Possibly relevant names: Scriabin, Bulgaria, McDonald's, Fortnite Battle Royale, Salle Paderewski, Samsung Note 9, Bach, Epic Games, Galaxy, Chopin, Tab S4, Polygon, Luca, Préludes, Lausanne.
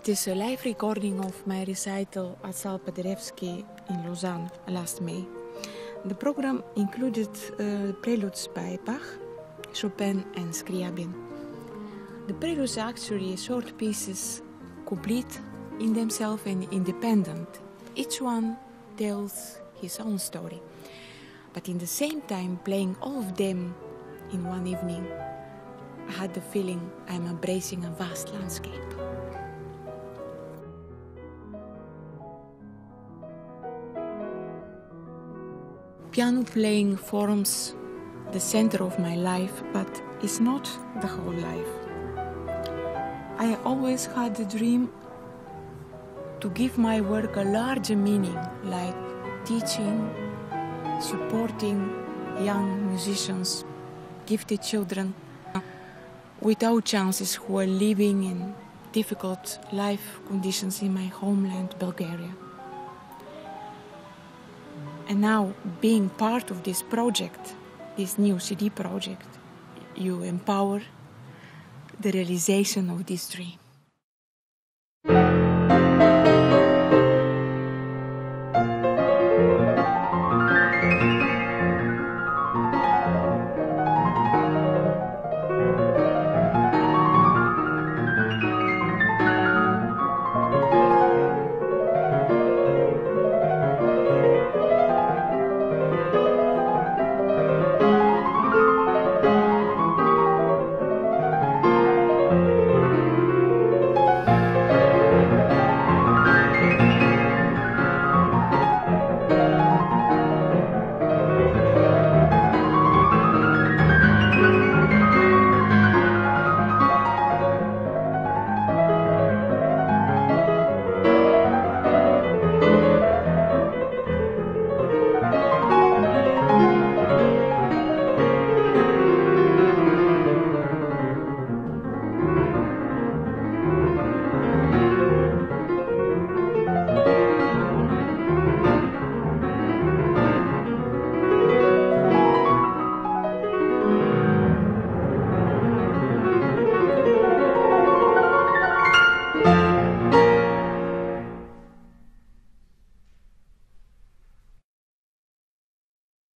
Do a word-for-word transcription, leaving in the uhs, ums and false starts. It is a live recording of my recital at Salle Paderewski in Lausanne last May. The program included uh, preludes by Bach, Chopin and Scriabin. The preludes are actually short pieces, complete in themselves and independent. Each one tells his own story, but in the same time playing all of them in one evening, I had the feeling I'm embracing a vast landscape. Piano playing forms the center of my life, but it's not the whole life. I always had the dream to give my work a larger meaning, like teaching, supporting young musicians, gifted children without chances who are living in difficult life conditions in my homeland, Bulgaria. And now, being part of this project, this new C D project, you empower the realization of this dream.